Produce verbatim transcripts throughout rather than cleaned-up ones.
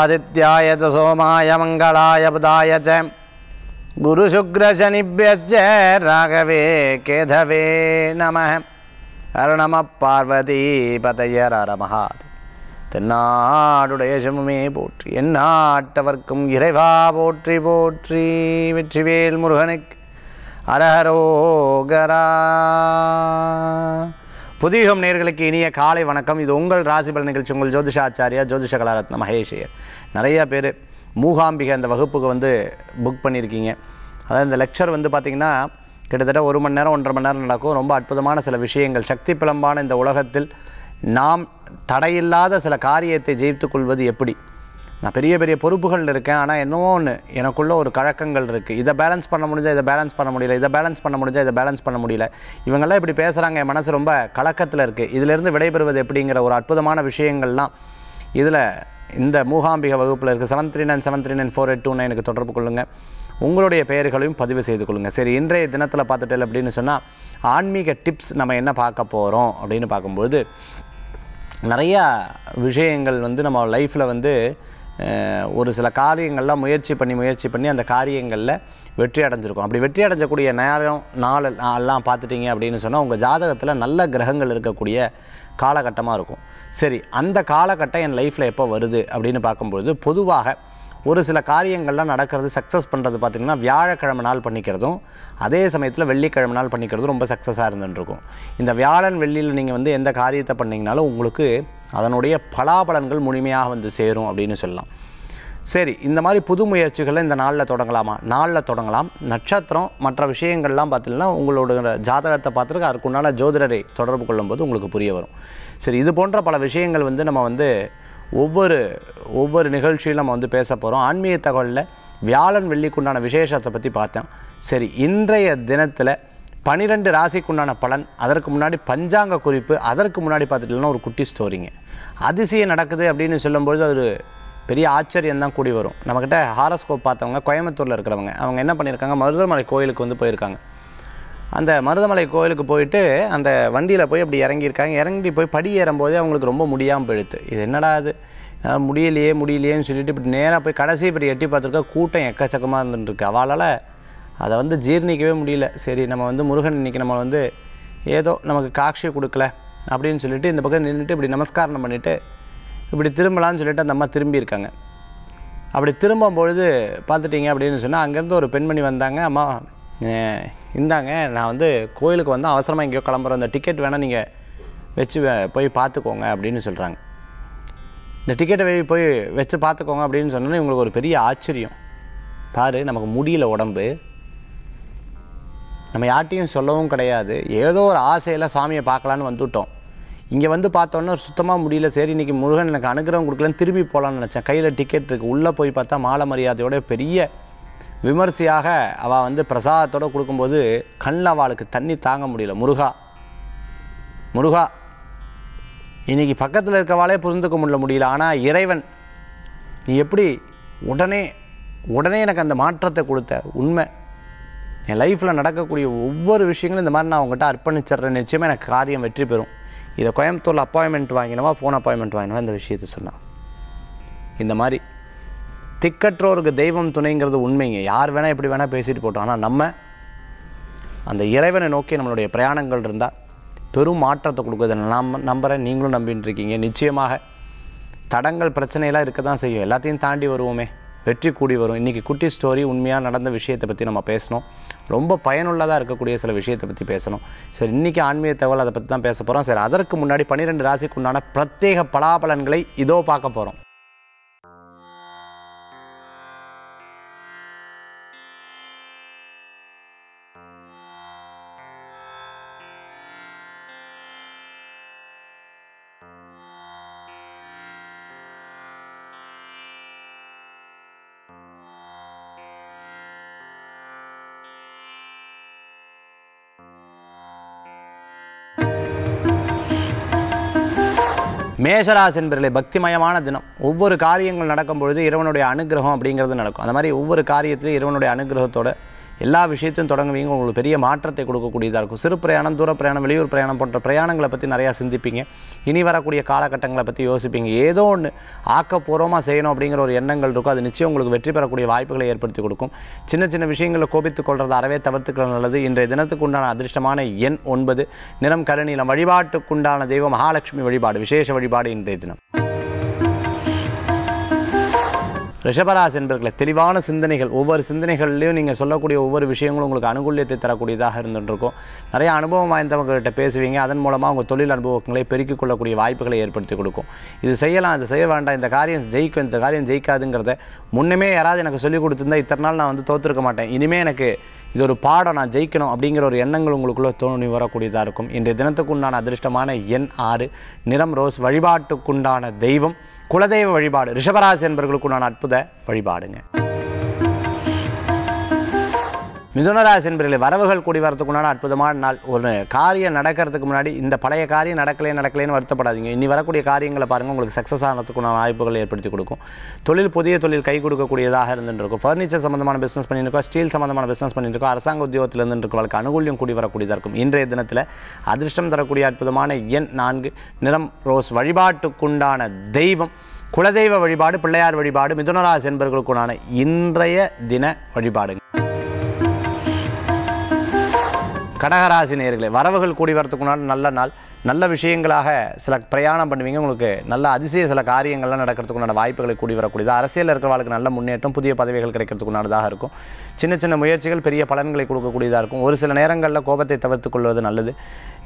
आदित्याय च सोमाय मंगलाय बुधाय च गुरुशुक्रशनिभ्यश्च राघवे केधवे नमः। हर नमः पार्वती पतये हर महादेव। तेनाडुடைய சிவமே போற்றி, எண்ணாட்டவர்க்கும் இறைவா போற்றி போற்றி। வெற்றிவேல் முருகனுக்கு அரஹரோகரா। புதிகம் நேயர்களுக்கு இனிய காலை வணக்கம்। இது உங்கள் ராசி பலன் நிகழ்ச்சி, உங்கள் ஜோதிஷாச்சாரியா ஜோதிஷ கலாரத்ன மகேஷையர்। நிறைய பேர் மூகாம்பிகை அந்த வகுப்புக்கு வந்து புக் பண்ணியிருக்கீங்க। அதாவது இந்த லெக்சர் வந்து பார்த்திங்கன்னா கிட்டத்தட்ட ஒரு மணி நேரம் ஒன்றரை மணி நேரம் நடக்கும்। ரொம்ப அற்புதமான சில விஷயங்கள், சக்தி பிளம்பான இந்த உலகத்தில் நாம் தடையில்லாத சில காரியத்தை ஜெயித்து கொள்வது எப்படி। நான் பெரிய பெரிய பொறுப்புகள் இருக்கேன், ஆனால் இன்னொன்று எனக்குள்ளே ஒரு கழக்கங்கள் இருக்குது। இதை பேலன்ஸ் பண்ண முடிஞ்சால் இதை பேலன்ஸ் பண்ண முடியல, இதை பேலன்ஸ் பண்ண முடிஞ்சால் இதை பேலன்ஸ் பண்ண முடியல। இவங்கெல்லாம் இப்படி பேசுகிறாங்க, என் மனசு ரொம்ப கலக்கத்தில் இருக்குது, இதிலேருந்து விடைபெறுவது எப்படிங்கிற ஒரு அற்புதமான விஷயங்கள்லாம் இதில் இந்த மூகாம்பிகை வகுப்பில் இருக்குது। Seven three nine seven three nine four eight two நைனுக்கு தொடர்பு கொள்ளுங்கள்। உங்களுடைய பெயர்களையும் பதிவு செய்து கொள்ளுங்கள்। சரி, இன்றைய தினத்தில் பார்த்துட்டேன் அப்படின்னு சொன்னால் ஆன்மீக டிப்ஸ் நம்ம என்ன பார்க்க போகிறோம் அப்படின்னு பார்க்கும்போது நிறையா விஷயங்கள் வந்து நம்ம லைஃப்பில் வந்து ஒரு சில காரியங்கள்லாம் முயற்சி பண்ணி முயற்சி பண்ணி அந்த காரியங்களில் வெற்றி அடைஞ்சிருக்கும்। அப்படி வெற்றி அடைஞ்சக்கூடிய நேரம் நாள் எல்லாம் பார்த்துட்டிங்க அப்படின்னு சொன்னால் உங்கள் ஜாதகத்தில் நல்ல கிரகங்கள் இருக்கக்கூடிய காலகட்டமாக இருக்கும்। சரி, அந்த காலகட்டம் என் லைஃப்பில் எப்போ வருது அப்படின்னு பார்க்கும்பொழுது பொதுவாக ஒரு சில காரியங்கள்லாம் நடக்கிறது சக்ஸஸ் பண்ணுறது பார்த்திங்கன்னா வியாழக்கிழமை நாள் பண்ணிக்கிறதும் அதே சமயத்தில் வெள்ளிக்கிழமை நாள் பண்ணிக்கிறதும் ரொம்ப சக்ஸஸாக இருந்துருக்கும்। இந்த வியாழன் வெள்ளியில் நீங்கள் வந்து எந்த காரியத்தை பண்ணிங்கனாலும் உங்களுக்கு அதனுடைய பலாபலன்கள் முழுமையாக வந்து சேரும் அப்படின்னு சொல்லலாம்। சரி, இந்த மாதிரி புது முயற்சிகளை இந்த நாளில் தொடங்கலாமா? நாளில் தொடங்கலாம்। நட்சத்திரம் மற்ற விஷயங்கள்லாம் பார்த்திங்கன்னா உங்களோட ஜாதகத்தை பார்த்துருக்கு, அதுக்குண்டான ஜோதிடரை தொடர்பு கொள்ளும்போது உங்களுக்கு புரிய வரும்। சரி, இது போன்ற பல விஷயங்கள் வந்து நம்ம வந்து ஒவ்வொரு ஒவ்வொரு நிகழ்ச்சியில் நம்ம வந்து பேச போகிறோம்। ஆன்மீக தகவலில் வியாழன் வெள்ளிக்குண்டான விசேஷத்தை பற்றி பார்த்தோம்। சரி, இன்றைய தினத்தில் பன்னிரெண்டு ராசிக்குண்டான பலன், அதற்கு முன்னாடி பஞ்சாங்க குறிப்பு, அதற்கு முன்னாடி பார்த்துட்டோம்னா ஒரு குட்டி ஸ்டோரிங்க। அதிசயம் நடக்குது அப்படின்னு சொல்லும்பொழுது அது பெரிய ஆச்சரியம்தான் கூடி வரும்। நம்மக்கிட்ட ஹாரோஸ்கோப் பார்த்தவங்க, கோயம்புத்தூரில் இருக்கிறவங்க, அவங்க என்ன பண்ணியிருக்காங்க, மருதமலை கோயிலுக்கு வந்து போயிருக்காங்க। அந்த மருதமலை கோயிலுக்கு போயிட்டு அந்த வண்டியில் போய் அப்படி இறங்கியிருக்காங்க। இறங்கி போய் படி ஏறும்போதே அவங்களுக்கு ரொம்ப முடியாமல் போயிடுது। இது என்னடா அது, முடியலையே முடியலையேன்னு சொல்லிட்டு இப்படி நேராக போய் கடைசி இப்படி எட்டி பார்த்துருக்கா, கூட்டம் எக்கச்சக்கமாக இருந்துருக்கு। அவளால் அதை வந்து ஜீர்ணிக்கவே முடியல। சரி, நம்ம வந்து முருகன் இன்றைக்கி நம்ம வந்து ஏதோ நமக்கு காட்சி கொடுக்கல அப்படின்னு சொல்லிட்டு இந்த பக்கம் நின்றுட்டு இப்படி நமஸ்காரம் பண்ணிவிட்டு இப்படி திரும்பலான்னு சொல்லிட்டு அந்த அம்மா திரும்பியிருக்காங்க। அப்படி திரும்பும்பொழுது பார்த்துட்டிங்க அப்படின்னு சொன்னால் அங்கேருந்து ஒரு பெண்மணி வந்தாங்க, அம்மா இந்தாங்க நான் வந்து கோயிலுக்கு வந்து அவசரமாக எங்கேயோ கிளம்புறோம், இந்த டிக்கெட் வேணால் நீங்கள் வச்சு போய் பார்த்துக்கோங்க அப்படின்னு சொல்கிறாங்க। இந்த டிக்கெட்டை போய் வச்சு பார்த்துக்கோங்க அப்படின்னு சொன்னோன்னே உங்களுக்கு ஒரு பெரிய ஆச்சரியம், பாரு நமக்கு முடியல, உடம்பு நம்ம யார்ட்டையும் சொல்லவும் கிடையாது, ஏதோ ஒரு ஆசையில் சாமியை பார்க்கலான்னு வந்துவிட்டோம், இங்கே வந்து பார்த்தோன்னா சுத்தமாக முடியல, சரி இன்றைக்கி முருகன் எனக்கு அனுகிரகம் கொடுக்கலன்னு திரும்பி போகலான்னு நினச்சேன், கையில் டிக்கெட் இருக்குது, உள்ளே போய் பார்த்தா மாலை மரியாதையோட பெரிய விமர்சையாக அவள் வந்து பிரசாதத்தோடு கொடுக்கும்போது கண்ணில் அவளுக்கு தண்ணி தாங்க முடியல। முருகா முருகா, இன்றைக்கி பக்கத்தில் இருக்கவாளே புரிந்துக்க முடியல முடியல ஆனால் இறைவன் நீ எப்படி உடனே உடனே எனக்கு அந்த மாற்றத்தை கொடுத்த, உண்மை என் லைஃப்பில் நடக்கக்கூடிய ஒவ்வொரு விஷயங்களும் இந்த மாதிரி நான் அவங்ககிட்ட அர்ப்பணிச்சிட்றேன், நிச்சயமாக எனக்கு காரியம் வெற்றி பெறும்। இதை கோயம்புத்தூரில் அப்பாயின்மெண்ட் வாங்கினவா, ஃபோன் அப்பாயின்மெண்ட் வாங்கினவா இந்த விஷயத்தை சொன்னான்। இந்த மாதிரி திக்கற்றோருக்கு தெய்வம் துணைங்கிறது உண்மைங்க, யார் வேணால் எப்படி வேணால் பேசிட்டு போட்டோம், ஆனால் நம்ம அந்த இறைவனை நோக்கி நம்மளுடைய பிரயாணங்கள் இருந்தால் பெரும் மாற்றத்தை கொடுக்குது। நாம் நம்புகிறேன், நீங்களும் நம்பின்னு இருக்கீங்க। நிச்சயமாக தடங்கள் பிரச்சனையெல்லாம் இருக்க தான் செய்யும், எல்லாத்தையும் தாண்டி வருவோமே, வெற்றி கூடி வரும்। இன்றைக்கி குட்டி ஸ்டோரி, உண்மையாக நடந்த விஷயத்தை பற்றி நம்ம பேசணும், ரொம்ப பயனுள்ளதாக இருக்கக்கூடிய சில விஷயத்தை பற்றி பேசணும்। சரி, இன்றைக்கி ஆன்மீக தகவல் அதை பற்றி தான் பேச போகிறோம்। சரி, அதற்கு முன்னாடி பன்னிரெண்டு ராசிக்கு உண்டான பிரத்யேக பலாபலன்களை இதோ பார்க்க போகிறோம்। மேஷராசி என்பர்களே, பக்திமயமான தினம்। ஒவ்வொரு காரியங்கள் நடக்கும் பொழுது இறைவனுடைய அனுகிரகம் அப்படிங்கிறது நடக்கும்। அந்த மாதிரி ஒவ்வொரு காரியத்திலும் இறைவனுடைய அனுகிரகத்தோடு எல்லா விஷயத்தையும் தொடங்குவீங்க. உங்களுக்கு பெரிய மாற்றத்தை கொடுக்கக்கூடியதாக இருக்கும். சிறு பிரயாணம், தூர பிரயாணம், வெளியூர் பிரயாணம் போன்ற பிரயாணங்களை பற்றி நிறையா சிந்திப்பீங்க. இனி வரக்கூடிய காலகட்டங்களை பற்றி யோசிப்பீங்க. ஏதோ ஒன்று ஆக்கப்பூர்வமாக செய்யணும் அப்படிங்கிற ஒரு எண்ணங்கள் இருக்கும். அது நிச்சயம் உங்களுக்கு வெற்றி பெறக்கூடிய வாய்ப்புகளை ஏற்படுத்தி கொடுக்கும். சின்ன சின்ன விஷயங்களில் கோபித்துக் கொள்வது அறவே தவிர்த்துக்கிறது நல்லது. இன்றைய தினத்துக்கு உண்டான அதிர்ஷ்டமான எண் ஒன்பது, நிறம் கருநீலம். வழிபாட்டுக்குண்டான தெய்வம் மகாலட்சுமி வழிபாடு, விசேஷ வழிபாடு இன்றைய தினம். ரிஷபராசி என்பவர்களே, தெளிவான சிந்தனைகள். ஒவ்வொரு சிந்தனைகள்லையும் நீங்கள் சொல்லக்கூடிய ஒவ்வொரு விஷயங்களும் உங்களுக்கு அனுகூல்யத்தை தரக்கூடியதாக இருந்துருக்கும். நிறைய அனுபவம் வாய்ந்தவங்ககிட்ட பேசுவீங்க. அதன் மூலமாக உங்கள் தொழில் அனுபவங்களை பெருக்கிக் கொள்ளக்கூடிய வாய்ப்புகளை ஏற்படுத்தி கொடுக்கும். இது செய்யலாம், அது செய்ய வேண்டாம், இந்த காரியம் ஜெயிக்கும், இந்த காரியம் ஜெயிக்காதுங்கிறத முன்னமே யாராவது எனக்கு சொல்லிக் கொடுத்துருந்தா இத்தனை நாள் நான் வந்து தோற்றுருக்க மாட்டேன். இனிமேல் எனக்கு இது ஒரு பாடம், நான் ஜெயிக்கணும் அப்படிங்கிற ஒரு எண்ணங்கள் உங்களுக்குள்ளே தோணி வரக்கூடியதாக இருக்கும். இன்றைய தினத்துக்குண்டான அதிர்ஷ்டமான எண் ஆறு, நிறம் ரோஸ். வழிபாட்டுக்குண்டான தெய்வம் குலதெய்வ வழிபாடு. ரிஷபராசி என்பவர்களுக்கு நான் அற்புத வழிபாடுங்க. மிதுன ராசி என்பவர்களே, வரவுகள் கூடி வரத்துக்குண்டான அற்புதமான நாள். ஒரு காரியம் நடக்கிறதுக்கு முன்னாடி இந்த பழைய காரியம் நடக்கலையே நடக்கலைன்னு வருத்தப்படாதீங்க. இனி வரக்கூடிய காரியங்களை பாருங்கள், உங்களுக்கு சக்ஸஸ் ஆனதுக்குண்டான வாய்ப்புகள் ஏற்படுத்தி கொடுக்கும். தொழில், புதிய தொழில் கை கொடுக்கக்கூடியதாக இருந்துருக்கும். ஃபர்னிச்சர் சம்மந்தமான பிஸ்னஸ் பண்ணியிருக்கோம், ஸ்டீல் சம்மந்தமான பிஸ்னஸ் பண்ணியிருக்கோம், அரசாங்க உத்தியோகத்தில் இருந்துருக்கு வழக்கு அனுகூல்யம் கூடி வரக்கூடியதாக இருக்கும். இன்றைய தினத்தில் அதிர்ஷ்டம் தரக்கூடிய அற்புதமான எண் நான்கு, நிறம் ரோஸ். வழிபாட்டுக்குண்டான தெய்வம் குலதெய்வ வழிபாடு, பிள்ளையார் வழிபாடு. மிதுன ராசி என்பவர்களுக்குண்டான இன்றைய தின வழிபாடுங்க. கடகராசி நேயர்களே, வரவுகள் கூடி வரத்துக்குனால நல்ல நாள். நல்ல விஷயங்களாக சில பிரயாணம் பண்ணுவீங்க. உங்களுக்கு நல்ல அதிசய சில காரியங்கள்லாம் நடக்கிறதுக்குண்டான வாய்ப்புகளை கூடி வரக்கூடியது. அரசியலில் இருக்கிறவர்களுக்கு நல்ல முன்னேற்றம், புதிய பதவிகள் கிடைக்கிறதுக்குண்டானதாக இருக்கும். சின்ன சின்ன முயற்சிகள் பெரிய பலன்களை கொடுக்கக்கூடியதாக இருக்கும். ஒரு சில நேரங்களில் கோபத்தை தவிர்த்து கொள்வது நல்லது.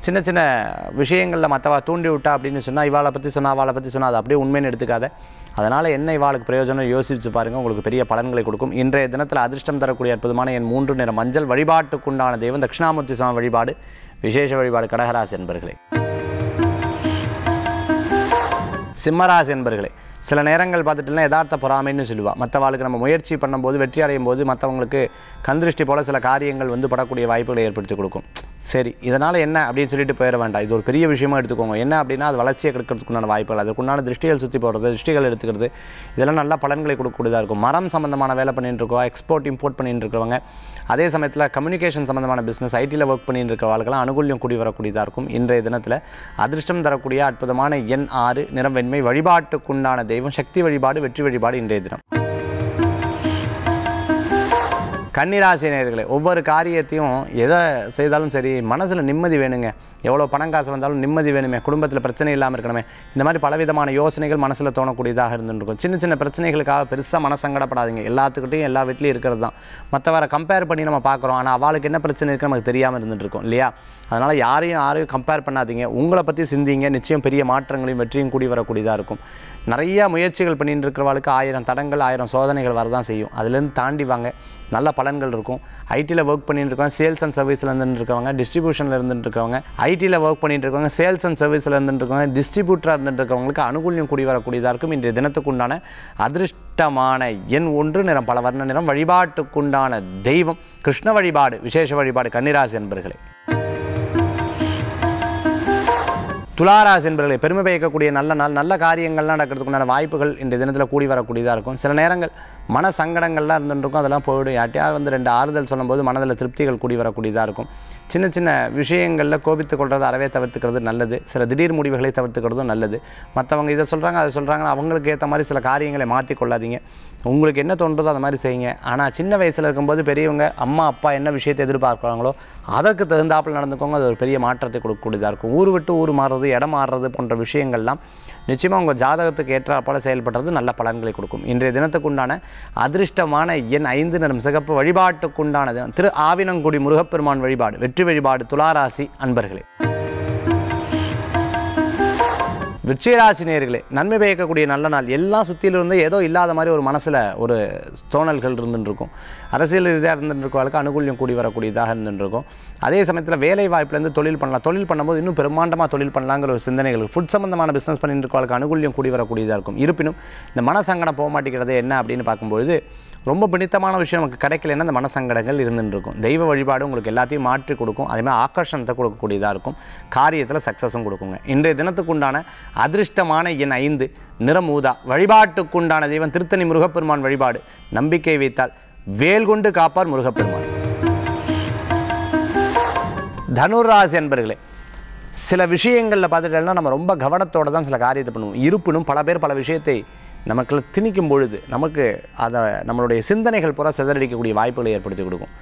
சின்ன சின்ன விஷயங்களில் மற்றவா தூண்டி விட்டா அப்படின்னு சொன்னால், இவாளை பற்றி சொன்னால் அவளை பற்றி சொன்னால், அது அப்படியே உண்மைன்னு எடுத்துக்காத. அதனால் என்ன இவாளுக்கு பிரயோஜனம் யோசித்து பாருங்கள், உங்களுக்கு பெரிய பலன்களை கொடுக்கும். இன்றைய தினத்தில் அதிர்ஷ்டம் தரக்கூடிய அற்புதமான என் மூன்று, நிற மஞ்சள். வழிபாட்டுக்குண்டான தெய்வம் தட்சிணாமூர்த்தி சுவாமி வழிபாடு, விசேஷ வழிபாடு. கடகராசி என்பர்களே. சிம்மராசி என்பர்களே, சில நேரங்கள் பார்த்துட்டுனா யதார்த்த பொறாமைன்னு சொல்லுவாள். மற்றவாளுக்கு நம்ம முயற்சி பண்ணும்போது, வெற்றி அடையும் போது மற்றவங்களுக்கு கந்திருஷ்டி போல் சில காரியங்கள் வந்து படக்கூடிய வாய்ப்புகளை ஏற்படுத்தி கொடுக்கும். சரி, இதனால் என்ன அப்படின்னு சொல்லிட்டு போயிட வேண்டாம். இது ஒரு பெரிய விஷயமாக எடுத்துக்கோங்க. என்ன அப்படின்னா அது வளர்ச்சியை கிடைக்கிறதுக்குண்டான வாய்ப்புகள், அதுக்குண்டான திருஷ்டிகள் சுற்றி போடுறது, திருஷ்டிகள் எடுத்துக்கிறது, இதெல்லாம் நல்ல பலன்களை கொடுக்கக்கூடியதாக இருக்கும். மரம் சம்மந்தமான வேலை பண்ணிட்டு இருக்கோம், எக்ஸ்போர்ட் இம்போர்ட் பண்ணிட்டு இருக்கிறவங்க, அதே சமயத்தில் கம்யூனிகேஷன் சம்மந்தமான பிஸ்னஸ், ஐடியில் ஒர்க் பண்ணிட்டு இருக்கிறவர்களுக்கெல்லாம் அனுகூல்யம் கூடி வரக்கூடியதாக இருக்கும். இன்றைய தினத்தில் அதிர்ஷ்டம் தரக்கூடிய அற்புதமான எண் ஆறு, நிறம் வெண்மை. வழிபாட்டுக்குண்டான தெய்வம் சக்தி வழிபாடு, வெற்றி வழிபாடு. இன்றைய தினம் கன்னி ராசி நேயர்களே, ஒவ்வொரு காரியத்தையும் எதை செய்தாலும் சரி மனசில் நிம்மதி வேணுங்க. எவ்வளோ பணம் காசு வந்தாலும் நிம்மதி வேணுமே, குடும்பத்தில் பிரச்சனை இல்லாமல் இருக்கணுமே, இந்த மாதிரி பலவிதமான யோசனைகள் மனசில் தோணக்கூடியதாக இருந்துருக்கும். சின்ன சின்ன பிரச்சனைகளுக்காக பெருசாக மனசங்கடப்படாதீங்க. எல்லாத்துக்கிட்டையும் எல்லா வீட்லேயும் இருக்கிறது தான். மற்றவரை கம்பேர் பண்ணி நம்ம பார்க்குறோம், ஆனால் அவளுக்கு என்ன பிரச்சனை இருக்குது நமக்கு தெரியாமல் இருந்துகிட்டு இருக்கோம் இல்லையா? அதனால் யாரையும் யாரையும் கம்பேர் பண்ணாதீங்க. உங்களை பற்றி சிந்திங்க. நிச்சயம் பெரிய மாற்றங்களையும் வெற்றியும் கூடி வரக்கூடியதாக இருக்கும். நிறையா முயற்சிகள் பண்ணிட்டு இருக்கிறவளுக்கு ஆயிரம் தடங்கள், ஆயிரம் சோதனைகள் வரதான் செய்யும். அதுலேருந்து தாண்டி வாங்க, நல்ல பலன்கள் இருக்கும். ஐடியில் ஒர்க் பண்ணிட்டு இருக்கவங்க, சேல்ஸ் அண்ட் சர்வீஸில் இருந்துட்டு இருக்கவங்க, டிஸ்ட்ரிபியூஷனில் இருந்துட்டு இருக்கவங்க, ஐடியில் ஒர்க் பண்ணிட்டு இருக்கவங்க, சேல்ஸ் அண்ட் சர்வீஸில் இருந்துட்டு இருக்கவங்க, டிஸ்ட்ரிபியூட்டராக இருந்துட்டு இருக்கவங்களுக்கு அனுகூல்யம் கூடி வரக்கூடியதாக இருக்கும். இன்றைய தினத்துக்குண்டான அதிர்ஷ்டமான எண் ஒன்று, நிறம் பல வர்ண நிறம். வழிபாட்டுக்குண்டான தெய்வம் கிருஷ்ண வழிபாடு, விசேஷ வழிபாடு. கன்னி ராசி என்பர்களே. துளாராசி என்பவர்களே, பெருமை பயக்கக்கூடிய நல்ல நாள். நல்ல காரியங்கள்லாம் நடக்கிறதுக்குண்டான வாய்ப்புகள் இன்றைய தினத்தில் கூடி வரக்கூடியதாக இருக்கும். சில நேரங்கள் மன சங்கடங்கள்லாம் இருந்துருக்கும், அதெல்லாம் போய்விடும். யார்ட்டையாவது வந்து ரெண்டு ஆறுதல் சொல்லும்போது மனதில் திருப்திகள் கூடி வரக்கூடியதாக இருக்கும். சின்ன சின்ன விஷயங்களில் கோபித்து கொள்வது அறவே தவிர்த்துக்கிறது நல்லது. சில திடீர் முடிவுகளை தவிர்த்துக்கிறதும் நல்லது. மற்றவங்க இதை சொல்கிறாங்க, அதை சொல்கிறாங்க, அவங்களுக்கு ஏற்ற மாதிரி சில காரியங்களை மாற்றிக்கொள்ளாதீங்க. உங்களுக்கு என்ன தோன்றதோ அது மாதிரி செய்யுங்க. ஆனால் சின்ன வயசில் இருக்கும்போது பெரியவங்க, அம்மா அப்பா என்ன விஷயத்தை எதிர்பார்க்குறாங்களோ அதற்கு தகுந்தாப்பில் நடந்துக்கோங்க. அது ஒரு பெரிய மாற்றத்தை கொடுக்கக்கூடியதாக இருக்கும். ஊர் விட்டு ஊர் மாறுறது, இடம் மாறுறது போன்ற விஷயங்கள்லாம் நிச்சயமாக உங்கள் ஜாதகத்துக்கு ஏற்றாற்போல செயல்படுறது நல்ல பலன்களை கொடுக்கும். இன்றைய தினத்துக்குண்டான அதிர்ஷ்டமான எண் ஐந்து, நிறம் சிகப்பு. வழிபாட்டுக்குண்டான திரு ஆவினங்குடி முருகப்பெருமான் வழிபாடு, வெற்றி வழிபாடு. துளாராசி அன்பர்களே. விருச்சிகராசி நேயர்களே, நன்மை பயக்கக்கூடிய நல்ல நாள். எல்லாம் சுற்றிலிருந்து ஏதோ இல்லாத மாதிரி ஒரு மனசில் ஒரு தோணல்கள் இருந்துருக்கும். அரசியல் ரீதியாக இருந்துருக்கவர்களுக்கு அனுகூல்யம் கூடி வரக்கூடியதாக இருந்துருக்கும். அதே சமயத்தில் வேலை வாய்ப்புலேருந்து தொழில் பண்ணலாம். தொழில் பண்ணும்போது இன்னும் பிரம்மாண்டமாக தொழில் பண்ணலாங்கிற ஒரு சிந்தனைகள். ஃபுட் சம்மந்தமான பிஸ்னஸ் பண்ணிட்டு இருக்கவர்களுக்கு அனுகூல்யம் கூடி வரக்கூடியதாக இருக்கும். இருப்பினும் இந்த மனசங்கடம் போக மாட்டேங்கிறது என்ன அப்படின்னு பார்க்கும்பொழுது, ரொம்ப பிடித்தமான விஷயம் நமக்கு கிடைக்கலன்னா அந்த மனசங்கடங்கள் இருந்துட்டு இருக்கும். தெய்வ வழிபாடு உங்களுக்கு எல்லாத்தையும் மாற்றி கொடுக்கும். அதேமாதிரி ஆக்கர்ஷணத்தை கொடுக்கக்கூடியதாக இருக்கும். காரியத்தில் சக்ஸஸும் கொடுக்குங்க. இன்றைய தினத்துக்குண்டான அதிர்ஷ்டமான எண் ஐந்து, நிறம் ஊதா. வழிபாட்டுக்குண்டான தெய்வம் திருத்தணி முருகப்பெருமான் வழிபாடு. நம்பிக்கை வைத்தால் வேல் கொண்டு காப்பார் முருகப்பெருமான். தனுராசி அன்பர்களே சில விஷயங்களில் பார்த்துட்டேன்னா நம்ம ரொம்ப கவனத்தோட தான் சில காரியத்தை பண்ணுவோம். இருப்பினும் பல பேர் பல விஷயத்தை நமக்குள்ள திணிக்கும் பொழுது நமக்கு அதை நம்மளுடைய சிந்தனைகள் பூரா சிதறடிக்கக்கூடிய வாய்ப்புகளை ஏற்படுத்தி கொடுக்கும்.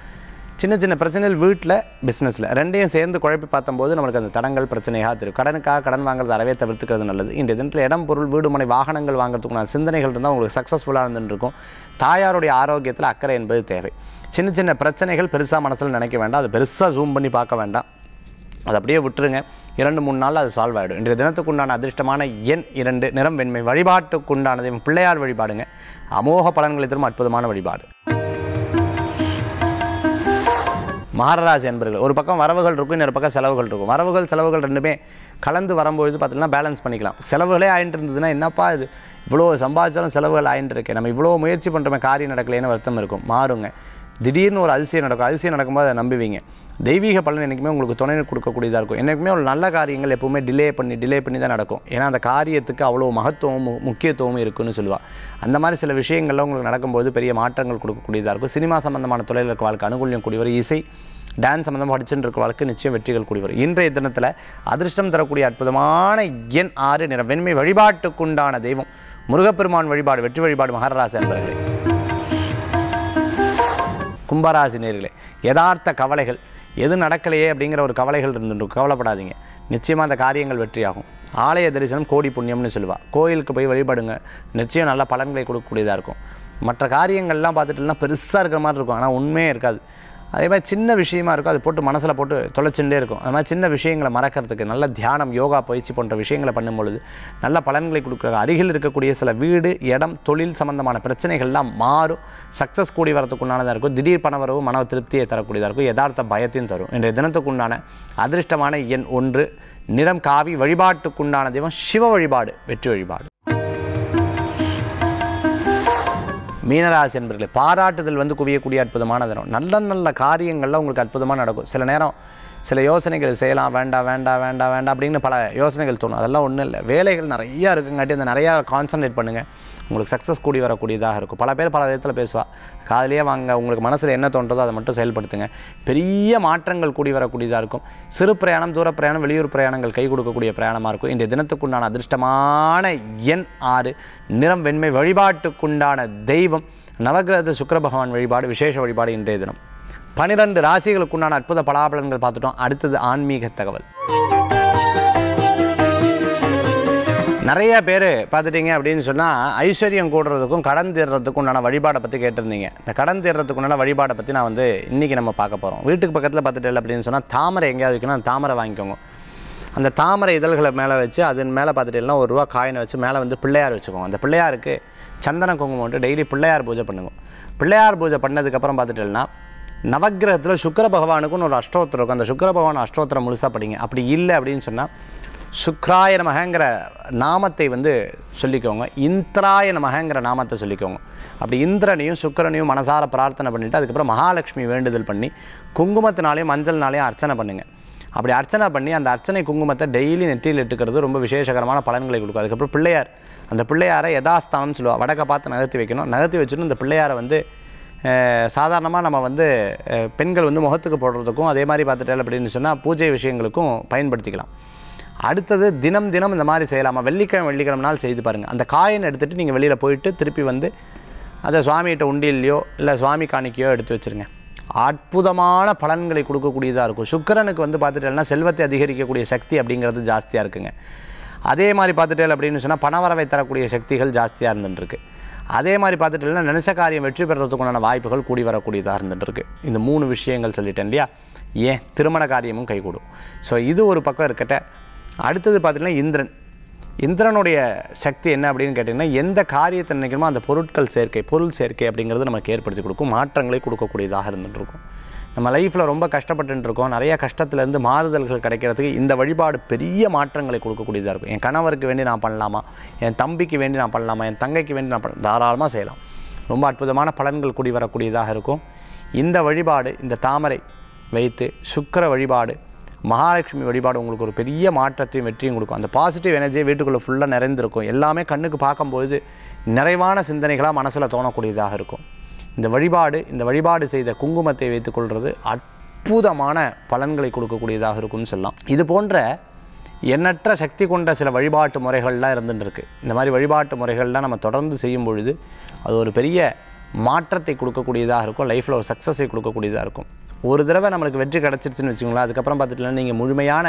சின்ன சின்ன பிரச்சனைகள் வீட்டில் பிஸ்னஸில் ரெண்டையும் சேர்ந்து குழப்பி பார்த்தும்போது நம்மளுக்கு அந்த தடங்கள் பிரச்சனையாக தெரியும். கடனுக்காக கடன் வாங்குறது அறவே தவிர்த்துக்கிறது நல்லது. இன்றைய தினத்தில் இடம் பொருள் வீடு மனை வாகனங்கள் வாங்குறதுக்குண்டான சிந்தனைகள் இருந்தால் உங்களுக்கு சக்ஸஸ்ஃபுல்லாக இருந்துருக்கும். தாயாருடைய ஆரோக்கியத்தில் அக்கறை என்பது தேவை. சின்ன சின்ன பிரச்சனைகள் பெருசாக மனசில் நினைக்க வேண்டாம், அது பெருசாக ஜூம் பண்ணி பார்க்க வேண்டாம், அது அப்படியே விட்டுருங்க. இரண்டு மூணு நாளில் அது சால்வ் ஆகிடும். இன்றைய தினத்துக்குண்டான அதிர்ஷ்டமான எண் இரண்டு, நிறம் வெண்மை. வழிபாட்டுக்குண்டானது பிள்ளையார் வழிபாடுங்க, அமோக பலன்களை தரும் அற்புதமான வழிபாடு. மகராசி என்பர்கள் ஒரு பக்கம் வரவுகள் இருக்கும், இன்னொரு பக்கம் செலவுகள் இருக்கும். வரவுகள் செலவுகள் ரெண்டுமே கலந்து வரும்பொழுது பார்த்திங்கன்னா பேலன்ஸ் பண்ணிக்கலாம். செலவுகளே ஆகிட்டு இருந்ததுன்னா என்னப்பா இது இவ்வளோ சம்பாதிச்சாலும் செலவுகள் ஆகிட்டு இருக்கேன், நம்ம இவ்வளோ முயற்சி பண்ணுறோமே காரியம் நடக்கலைன்னு வருத்தம் இருக்கும். மாறுங்க, திடீர்னு ஒரு அதிசயம் நடக்கும். அதிசயம் நடக்கும்போது அதை நம்புவீங்க. தெய்வீக பலன் என்றைக்குமே உங்களுக்கு துணை கொடுக்கக்கூடியதாக இருக்கும். என்றைக்குமே ஒரு நல்ல காரியங்கள் எப்போவுமே டிலே பண்ணி டிலே பண்ணி தான் நடக்கும். ஏன்னா அந்த காரியத்துக்கு அவ்வளோ மகத்துவம் முக்கியத்துவம் இருக்குன்னு சொல்லுவாள். அந்த மாதிரி சில விஷயங்கள்லாம் உங்களுக்கு நடக்கும்போது பெரிய மாற்றங்கள் கொடுக்கக்கூடியதாக இருக்கும். சினிமா சம்பந்தமான தொழிலுக்கு வாழ்க்கை அனுகூல்யம் கூடியவர், இசை டான்ஸ் சம்பந்தமாக படிச்சுட்டு இருக்க வாழ்க்கை நிச்சயம் வெற்றிகள் கூடியவர். இன்றைய தினத்தில் அதிர்ஷ்டம் தரக்கூடிய அற்புதமான எண் ஆறு, நிற வெண்மை. வழிபாட்டுக்குண்டான தெய்வம் முருகப்பெருமான் வழிபாடு, வெற்றி வழிபாடு. மகராசி என்பவர்களே கும்பராசி நேர்களே யதார்த்த கவலைகள், எது நடக்கலையே அப்படிங்கிற ஒரு கவலைகள் இருந்துருக்கும். கவலைப்படாதீங்க, நிச்சயமாக அந்த காரியங்கள் வெற்றியாகும். ஆலய தரிசனம் கோடி புண்ணியம்னு சொல்லுவாள். கோயிலுக்கு போய் வழிபடுங்க, நிச்சயம் நல்ல பலன்களை கொடுக்கக்கூடியதாக இருக்கும். மற்ற காரியங்கள்லாம் பார்த்துட்டுலாம் பெருசாக இருக்கிற மாதிரி இருக்கும், ஆனால் உண்மையே இருக்காது. அதே மாதிரி சின்ன விஷயமா இருக்கும், அது போட்டு மனசில் போட்டு தொலைச்சுட்டே இருக்கும். அது மாதிரி சின்ன விஷயங்களை மறக்கிறதுக்கு நல்ல தியானம், யோகா பயிற்சி போன்ற விஷயங்களை பண்ணும்பொழுது நல்ல பலன்களை கொடுக்குற. அருகில் இருக்கக்கூடிய சில வீடு இடம் தொழில் சம்பந்தமான பிரச்சனைகள்லாம் மாறும். சக்ஸஸ் கூடி வரத்துக்குண்டானதாக இருக்கும். திடீர் பணவரவு மன திருப்தியை தரக்கூடியதாக இருக்கும். யதார்த்த பயத்தையும் தரும். இன்றைய தினத்துக்குண்டான அதிர்ஷ்டமான எண் ஒன்று, நிறம் காவி. வழிபாட்டுக்குண்டான தெய்வம் சிவ வழிபாடு, வெற்றி வழிபாடு. மீனராசி என்பர்களே பாராட்டுதல் வந்து குவியக்கூடிய அற்புதமான தினம். நல்ல நல்ல காரியங்கள்லாம் உங்களுக்கு அற்புதமாக நடக்கும். சில நேரம் சில யோசனைகள் செய்யலாம், வேண்டாம் வேண்டாம் வேண்டாம் வேண்டாம் அப்படின்னு பல யோசனைகள் தோணும். அதெல்லாம் ஒன்றும் இல்லை, வேலைகள் நிறையா இருக்குங்காட்டி அந்த நிறையா கான்சன்ட்ரேட் பண்ணுங்கள், உங்களுக்கு சக்ஸஸ் கூடி வரக்கூடியதாக இருக்கும். பல பேர் பல விதத்தில் பேசுவாள், காதலியே வாங்க, உங்களுக்கு மனசில் என்ன தோன்றதோ அதை மட்டும் செயல்படுத்துங்க, பெரிய மாற்றங்கள் கூடி வரக்கூடியதாக இருக்கும். சிறு பிரயாணம், தூர பிரயாணம், வெளியூர் பிரயாணங்கள் கை கொடுக்கக்கூடிய பிரயாணமாக இருக்கும். இன்றைய தினத்துக்குண்டான அதிர்ஷ்டமான எண் ஆறு, நிறம் வெண்மை. வழிபாட்டுக்குண்டான தெய்வம் நவகிரக சுக்கிர பகவான் வழிபாடு, விசேஷ வழிபாடு. இன்றைய தினம் பனிரெண்டு ராசிகளுக்குண்டான அற்புத பலாபலன்கள் பார்த்துட்டோம். அடுத்தது ஆன்மீக தகவல். நிறைய பேர் பார்த்துட்டிங்க அப்படின்னு சொன்னால் ஐஸ்வர்யம் கூடுறதுக்கும் கடன் தீர்றதுக்கும் உண்டான வழிபாடை பற்றி கேட்டிருந்தீங்க. இந்த கடன் தீர்றதுக்கு உண்டான வழிபாடை பற்றி நான் வந்து இன்றைக்கி நம்ம பார்க்க போகிறோம். வீட்டுக்கு பக்கத்தில் பார்த்துட்டு இல்லை அப்படின்னு சொன்னால் தாமரை எங்கேயாவது வைக்கணும், அந்த தாமரை வாங்கிக்கோங்க. அந்த தாமரை இதழ்களை மேலே வச்சு அதன் மேலே பார்த்துட்டேன்னா ஒரு ரூபா காயினை வச்சு மேலே வந்து பிள்ளையார் வச்சுக்கோங்க. அந்த பிள்ளையாருக்கு சந்தன குங்குமம் போட்டு டெய்லி பிள்ளையார் பூஜை பண்ணுங்க. பிள்ளையார் பூஜை பண்ணதுக்கப்புறம் பார்த்துட்டேன்னா நவக்கிரகத்தில் சுக்கிர பகவானுக்குன்னு ஒரு அஷ்டோத்திரம் இருக்கும். அந்த சுக்கிர பகவான் அஷ்டோத்திரம் முழுசாக படிங்க. அப்படி இல்லை அப்படின்னு சொன்னால் சுக்ராய நமகங்கிற நாமத்தை வந்து சொல்லிக்கோங்க, இந்திராய நமகங்கிற நாமத்தை சொல்லிக்கோங்க. அப்படி இந்திரனையும் சுக்கிரனையும் மனசார பிரார்த்தனை பண்ணிவிட்டு அதுக்கப்புறம் மகாலட்சுமி வேண்டுதல் பண்ணி குங்குமத்தினாலேயும் மஞ்சள்னாலேயும் அர்ச்சனை பண்ணுங்கள். அப்படி அர்ச்சனை பண்ணி அந்த அர்ச்சனை குங்குமத்தை டெய்லி நெற்றியில் இட்டுக்கிறது ரொம்ப விசேஷகரமான பலன்களை கொடுக்கும். அதுக்கப்புறம் பிள்ளையார், அந்த பிள்ளையாரை யதாஸ்தானம்னு சொல்லுவாள். வடக்க பார்த்து நகர்த்தி வைக்கணும். நகர்த்தி வச்சுட்டு இந்த பிள்ளையாரை வந்து சாதாரணமாக நம்ம வந்து பெண்கள் வந்து முகத்துக்கு போடுறதுக்கும் அதே மாதிரி பார்த்துட்டால் அப்படின்னு சொன்னால் பூஜை விஷயங்களுக்கும் பயன்படுத்திக்கலாம். அடுத்தது தினம் தினம் இந்த மாதிரி செய்யலாமா, வெள்ளிக்கிழமை வெள்ளிக்கிழமை நாள் செய்து பாருங்கள். அந்த காயினை எடுத்துகிட்டு நீங்கள் வெளியில் போயிட்டு திருப்பி வந்து அதை சுவாமிகிட்ட உண்டியிலையோ இல்லை சுவாமி காணிக்கையோ எடுத்து வச்சுருங்க. அற்புதமான பலன்களை கொடுக்கக்கூடியதாக இருக்கும். சுக்கிரனுக்கு வந்து பார்த்துட்டேன்னா செல்வத்தை அதிகரிக்கக்கூடிய சக்தி அப்படிங்கிறது ஜாஸ்தியாக இருக்குங்க. அதே மாதிரி பார்த்துட்டேன் அப்படின்னு சொன்னால் பணவரவை தரக்கூடிய சக்திகள் ஜாஸ்தியாக இருந்துட்டுருக்கு. அதே மாதிரி பார்த்துட்டேன்னா நினைச்ச காரியம் வெற்றி பெறதுக்குண்டான வாய்ப்புகள் கூடி வரக்கூடியதாக இருந்துட்டுருக்கு. இந்த மூணு விஷயங்கள் சொல்லிட்டேன் இல்லையா, ஏன் திருமண காரியமும் கைகூடும். ஸோ இது ஒரு பக்கம் இருக்கட்ட. அடுத்தது பார்த்திங்கன்னா இந்திரன், இந்திரனுடைய சக்தி என்ன அப்படின்னு கேட்டிங்கன்னா எந்த காரியத்தை நினைக்கணுமோ அந்த பொருட்கள் சேர்க்கை பொருள் சேர்க்கை அப்படிங்கிறது நமக்கு ஏற்படுத்தி கொடுக்கும், மாற்றங்களை கொடுக்கக்கூடியதாக இருந்துகிட்ருக்கும். நம்ம லைஃப்பில் ரொம்ப கஷ்டப்பட்டுருக்கோம், நிறையா கஷ்டத்துலேருந்து மாறுதல்கள் கிடைக்கிறதுக்கு இந்த வழிபாடு பெரிய மாற்றங்களை கொடுக்கக்கூடியதாக இருக்கும். என் கணவருக்கு வேண்டி நான் பண்ணலாமா, என் தம்பிக்கு வேண்டி நான் பண்ணலாமா, என் தங்கைக்கு வேண்டி நான் பண்ண தாராளமாக செய்யலாம். ரொம்ப அற்புதமான பலன்கள் கூடி வரக்கூடியதாக இருக்கும். இந்த வழிபாடு இந்த தாமரை வைத்து சுக்கிர வழிபாடு மகாலட்சுமி வழிபாடு உங்களுக்கு ஒரு பெரிய மாற்றத்தையும் வெற்றியும் கொடுக்கும். அந்த பாசிட்டிவ் எனர்ஜியை வீட்டுக்குள்ளே ஃபுல்லாக நிறைந்திருக்கும். எல்லாமே கண்ணுக்கு பார்க்கும்போது நிறைவான சிந்தனைகளாக மனசில் தோணக்கூடியதாக இருக்கும். இந்த வழிபாடு இந்த வழிபாடு செய்த குங்குமத்தை வைத்துக்கொள்வது அற்புதமான பலன்களை கொடுக்கக்கூடியதாக இருக்கும்னு சொல்லலாம். இது போன்ற எண்ணற்ற சக்தி கொண்ட சில வழிபாட்டு முறைகள்லாம் இருந்துருக்கு. இந்த மாதிரி வழிபாட்டு முறைகள்லாம் நம்ம தொடர்ந்து செய்யும் பொழுது அது ஒரு பெரிய மாற்றத்தை கொடுக்கக்கூடியதாக இருக்கும், லைஃப்பில் ஒரு சக்ஸஸை கொடுக்கக்கூடியதாக இருக்கும். ஒரு தடவை நம்மளுக்கு வெற்றி கிடச்சிருச்சுன்னு வச்சுக்கோங்களேன், அதுக்கப்புறம் பார்த்துட்டுலாம் நீங்கள் முழுமையான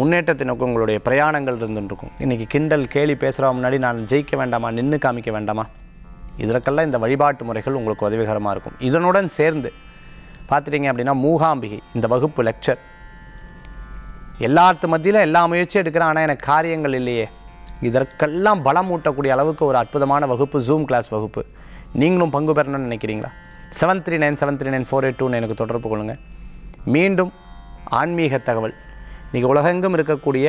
முன்னேற்றத்தை நோக்கி உங்களுடைய பிரயாணங்கள் இருந்துருக்கும். இன்றைக்கி கிண்டல் கேலி பேசுகிற முன்னாடி நான் ஜெயிக்க வேண்டாமா, நின்று காமிக்க வேண்டாமா, இதற்கெல்லாம் இந்த வழிபாட்டு முறைகள் உங்களுக்கு உதவிகரமாக இருக்கும். இதனுடன் சேர்ந்து பார்த்துட்டிங்க அப்படின்னா மூகாம்பிகை இந்த வகுப்பு லெக்சர் எல்லாத்து மத்தியிலும் எல்லா முயற்சியும் எடுக்கிறேன் ஆனால் எனக்கு காரியங்கள் இல்லையே, இதற்கெல்லாம் பலம் ஊட்டக்கூடிய அளவுக்கு ஒரு அற்புதமான வகுப்பு ஜூம் கிளாஸ் வகுப்பு. நீங்களும் பங்கு பெறணும்னு நினைக்கிறீங்களா? Seven three nine seven three nine four eight டூன்னு எனக்கு தொடர்பு கொள்ளுங்கள். மீண்டும் ஆன்மீக தகவல் இன்றைக்கி உலகெங்கும் இருக்கக்கூடிய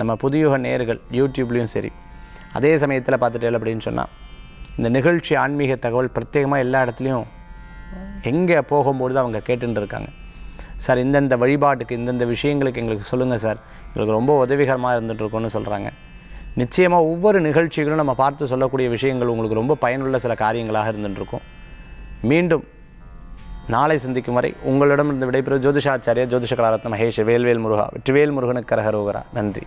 நம்ம புதியுக நேயர்கள் யூடியூப்லேயும் சரி அதே சமயத்தில் பார்த்துட்டேன் அப்படின்னு சொன்னால் இந்த நிகழ்ச்சி ஆன்மீக தகவல் பிரத்யேகமாக எல்லா இடத்துலையும் எங்கே போகும்பொழுது அவங்க கேட்டுட்டு இருக்காங்க. சார் இந்தந்த வழிபாட்டுக்கு இந்தந்த விஷயங்களுக்கு எங்களுக்கு சொல்லுங்கள் சார், எங்களுக்கு ரொம்ப உதவிகரமாக இருந்துகிட்ருக்கோன்னு சொல்கிறாங்க. நிச்சயமாக ஒவ்வொரு நிகழ்ச்சிகளும் நம்ம பார்த்து சொல்லக்கூடிய விஷயங்கள் உங்களுக்கு ரொம்ப பயனுள்ள சில காரியங்களாக இருந்துகிட்ருக்கும். மீண்டும் நாளை சந்திக்கும் வரை உங்களிடமிருந்து விடைபெறும் ஜோதிஷாச்சாரியா ஜோதிஷ கலாரத்ன மகேஷ். வேல்வேல் முருகா, வெற்றிவேல் முருகனுக்கு கரகரோகரா. நன்றி.